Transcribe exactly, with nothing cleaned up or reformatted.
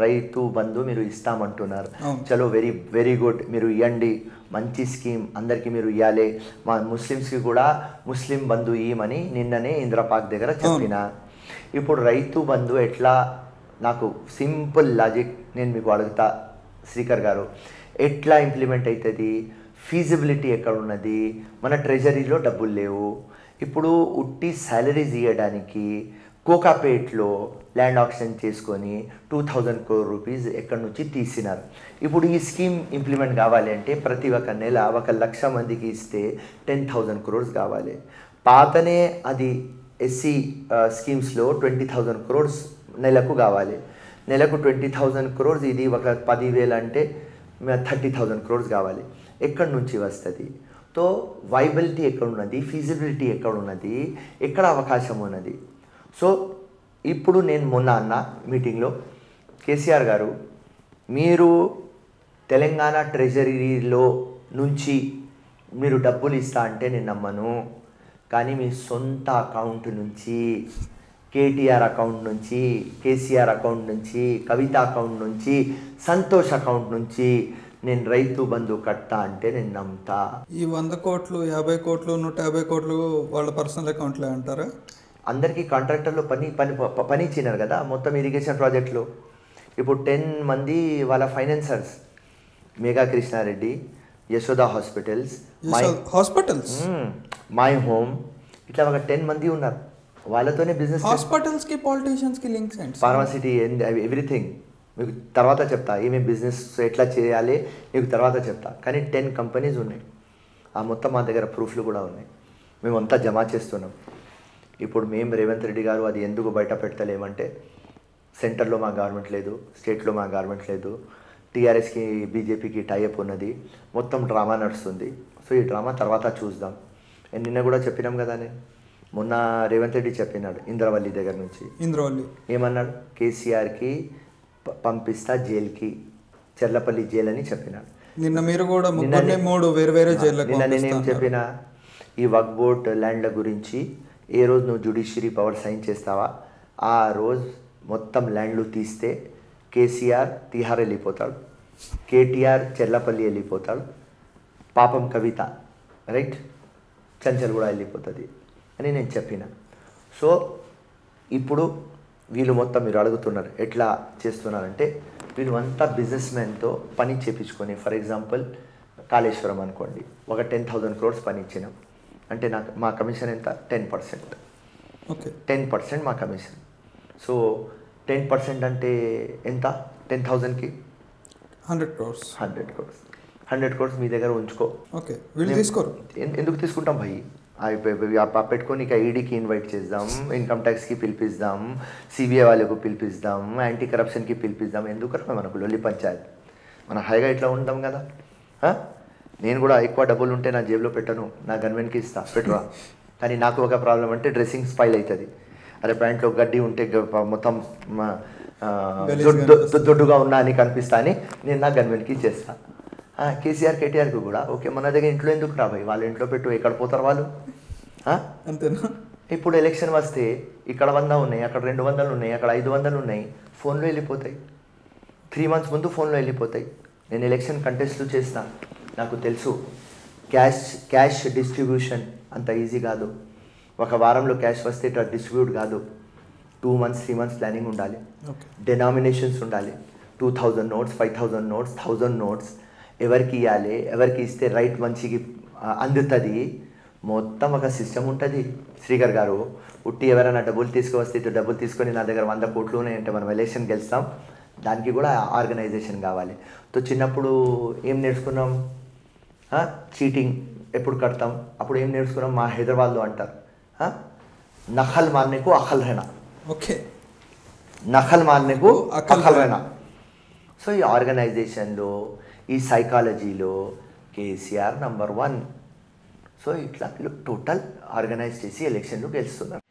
రైతు బంధు మీరు ఇస్తామంటున్నారు. చలో very very good, మీరు ఇయండి, మంచి స్కీమ్ అందరికీ మీరు ఇవ్వాలి. మా ముస్లిమ్స్కి కూడా ముస్లిం బంధు ఇయ్యమని నిన్ననే ఇంద్రపాక్ దగ్గర చెప్పిన. ఇప్పుడు రైతు బంధు ఎట్లా, నాకు సింపుల్ లాజిక్ నేను మీకు అడుగుతా శ్రీకర్ గారు, ఎట్లా ఇంప్లిమెంట్ అవుతుంది, ఫీజిబిలిటీ ఎక్కడ ఉన్నది? మన ట్రెజరీలో డబ్బులు లేవు. ఇప్పుడు ఉట్టి సాలరీస్ ఇవ్వడానికి కోకాపేట్లో ల్యాండ్ ఆక్షన్ చేసుకొని టూ థౌజండ్ కోర్ రూపీస్ ఎక్కడి నుంచి తీసినారు. ఇప్పుడు ఈ స్కీమ్ ఇంప్లిమెంట్ కావాలి అంటే ప్రతి ఒక్క నెల ఒక లక్ష మందికి ఇస్తే టెన్ థౌజండ్ క్రోర్స్ కావాలి. పాతనే అది ఎస్సీ స్కీమ్స్లో ట్వంటీ థౌజండ్ క్రోర్స్ నెలకు కావాలి. నెలకు ట్వంటీ థౌజండ్ క్రోర్స్, ఇది ఒక పదివేలు అంటే థర్టీ థౌజండ్ క్రోర్స్ కావాలి. ఎక్కడి నుంచి వస్తుంది? తో వైబిలిటీ ఎక్కడున్నది, ఫీజిబిలిటీ ఎక్కడున్నది, ఎక్కడ అవకాశం ఉన్నది? సో ఇప్పుడు నేను మొన్న అన్న మీటింగ్లో, కేసీఆర్ గారు మీరు తెలంగాణ ట్రెజరీలో నుంచి మీరు డబ్బులు ఇస్తా అంటే నేను నమ్మను, కానీ మీ సొంత అకౌంట్ నుంచి, కేటీఆర్ అకౌంట్ నుంచి, కేసీఆర్ అకౌంట్ నుంచి, కవిత అకౌంట్ నుంచి, సంతోష్ అకౌంట్ నుంచి నేను రైతు బంధు కట్టా అంటే నేను నమ్ముతా. ఈ వంద కోట్లు, యాభై కోట్లు, నూట యాభై కోట్లు వాళ్ళ పర్సనల్ అకౌంట్లో అంటారా? అందరికీ కాంట్రాక్టర్లో పని పని పని ఇచ్చినారు కదా మొత్తం ఇరిగేషన్ ప్రాజెక్టులో. ఇప్పుడు టెన్ మంది వాళ్ళ financiers, Megha Krishna Reddy, Yashoda hospitals, my hospitals, my home, ఇట్లా ఒక టెన్ మంది ఉన్నారు. వాళ్ళతోనే బిజినెస్, హాస్పిటల్స్కి పాలిటీషియన్స్కి links and pharma city and everything. మీకు తర్వాత చెప్తా ఏమేమి బిజినెస్ ఎట్లా చేయాలి, మీకు తర్వాత చెప్తా. కానీ టెన్ కంపెనీస్ ఉన్నాయి, ఆ మొత్తం మా దగ్గర ప్రూఫ్లు కూడా ఉన్నాయి, మేమంతా జమ చేస్తున్నాం. ఇప్పుడు మేము రేవంత్ రెడ్డి గారు అది ఎందుకు బయట పెట్టలేమంటే, సెంటర్లో మా గవర్నమెంట్ లేదు, స్టేట్లో మా గవర్నమెంట్ లేదు, టీఆర్ఎస్కి బీజేపీకి టైఅప్ ఉన్నది, మొత్తం డ్రామా నడుస్తుంది. సో ఈ డ్రామా తర్వాత చూద్దాం. నిన్న కూడా చెప్పినాం కదా, నేను మొన్న రేవంత్ రెడ్డి చెప్పినాడు ఇంద్రవల్లి దగ్గర నుంచి, ఇంద్రవల్లి ఏమన్నాడు, కేసీఆర్కి పంపిస్తా జైలుకి, చెర్లపల్లి జైలు అని చెప్పినాడు. నిన్న మీరు కూడా మూడు వేరు వేరే జైలు. నిన్న నేనేం చెప్పినా, ఈ వక్ బోర్డ్ ల్యాండ్ల గురించి ఏ రోజు నువ్వు జ్యుడిషియరీ పవర్ సైన్ చేస్తావా ఆ రోజు మొత్తం ల్యాండ్లు తీస్తే కేసీఆర్ తిహార్ వెళ్ళిపోతాడు, కేటీఆర్ చెర్లపల్లి వెళ్ళిపోతాడు, పాపం కవిత రైట్ చంచల్ కూడా వెళ్ళిపోతుంది అని నేను చెప్పిన. సో ఇప్పుడు వీళ్ళు మొత్తం మీరు అడుగుతున్నారు ఎట్లా చేస్తున్నారంటే, వీళ్ళు అంతా బిజినెస్ మ్యాన్తో పని చేయించుకొని, ఫర్ ఎగ్జాంపుల్ కాళేశ్వరం అనుకోండి, ఒక టెన్ థౌజండ్ క్రోర్స్ పని ఇచ్చినాం అంటే నాకు మా కమిషన్ ఎంత, ten percent okay, ten percent మా కమిషన్. సో టెన్ పర్సెంట్ అంటే ఎంత, టెన్ థౌజండ్కి hundred crores, hundred crores hundred crores మీ దగ్గర ఉంచుకో. ఓకే, వీళ్ళు తీసుకోరు, ఎందుకు తీసుకుంటాం భయ్, పెట్టుకొని ఇక ఈడీకి ఇన్వైట్ చేద్దాం, ఇన్కమ్ ట్యాక్స్కి పిలిపిద్దాం, సిబిఐ వాళ్ళకు పిలిపిద్దాం, యాంటీ కరప్షన్కి పిలిపిద్దాం, ఎందుకంటే మనకు లొల్లి పంచాయత్, మనం హైగా ఇట్లా ఉంటాం కదా. నేను కూడా ఎక్కువ డబ్బులు ఉంటే నా జేబులో పెట్టను, నా గన్మెన్కి ఇస్తా, పెట్టురా. కానీ నాకు ఒక ప్రాబ్లం అంటే డ్రెస్సింగ్ స్పైల్ అవుతుంది, అరే ప్యాంట్లో గడ్డి ఉంటే మొత్తం దొడ్డుగా ఉన్నా అని కనిపిస్తా అని నేను నా గన్మెన్కి చేస్తా. కేసీఆర్ కేటీఆర్కి కూడా ఓకే, మన దగ్గర ఇంట్లో ఎందుకు రాబోయి, వాళ్ళ ఇంట్లో పెట్టు, ఎక్కడ పోతారు వాళ్ళు, అంతేనా? ఇప్పుడు ఎలక్షన్ వస్తే ఇక్కడ వంద ఉన్నాయి, అక్కడ రెండు వందలు ఉన్నాయి, అక్కడ ఐదు వందలు ఉన్నాయి, ఫోన్లో వెళ్ళిపోతాయి. త్రీ మంత్స్ ముందు ఫోన్లో వెళ్ళిపోతాయి. నేను ఎలక్షన్ కంటెస్ట్లు చేస్తా, నాకు తెలుసు క్యాష్ క్యాష్ డిస్ట్రిబ్యూషన్ అంత ఈజీ కాదు. ఒక వారంలో క్యాష్ వస్తే ఇట్లా డిస్ట్రిబ్యూట్ కాదు, two months three months planning ఉండాలి, డెనామినేషన్స్ ఉండాలి, two thousand notes, five thousand notes, thousand notes, ఎవరికి ఇవ్వాలి, ఎవరికి ఇస్తే రైట్ మంచికి అందుతుంది, మొత్తం ఒక సిస్టమ్ ఉంటుంది. శ్రీకర్ గారు ఉట్టి ఎవరైనా డబ్బులు తీసుకువస్తే ఇటు డబ్బులు తీసుకొని నా దగ్గర వంద కోట్లు ఉన్నాయంటే మనం ఎలక్షన్ గెలుస్తాం, దానికి కూడా ఆర్గనైజేషన్ కావాలి. తో చిన్నప్పుడు ఏం నేర్చుకున్నాం, చీటింగ్ ఎప్పుడు కడతాం, అప్పుడు ఏం నేర్చుకున్నాం, మా హైదరాబాద్లో అంటారు నఖల్ మార్నేకు అఖల్ రేనా. ఓకే, నఖల్ మార్నేకు అఖల్ రేనా. సో ఈ ఆర్గనైజేషన్లో, ఈ సైకాలజీలో కేసీఆర్ నంబర్ వన్. సో ఇట్లా టోటల్ ఆర్గనైజ్ చేసి ఎలక్షన్లు గెలుస్తున్నారు.